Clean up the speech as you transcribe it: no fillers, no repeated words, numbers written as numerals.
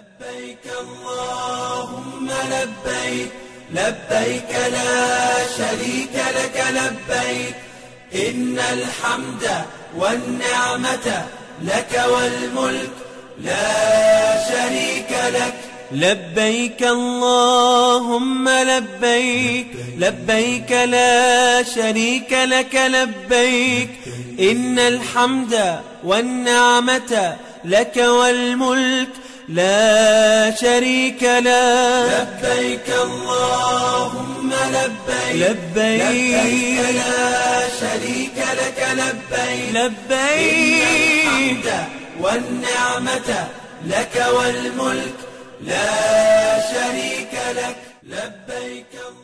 لبيك اللهم لبيك لبيك لا شريك لك لبيك إن الحمد والنعمة لك والملك لا شريك لك لبيك اللهم لبيك لبيك لا شريك لك لبيك إن الحمد والنعمة لك والملك لا شريك لك لبيك اللهم لبيك لبيك لا شريك لك لبيك لبيك إن الحمد والنعمة لك والملك لا شريك لك لبيك.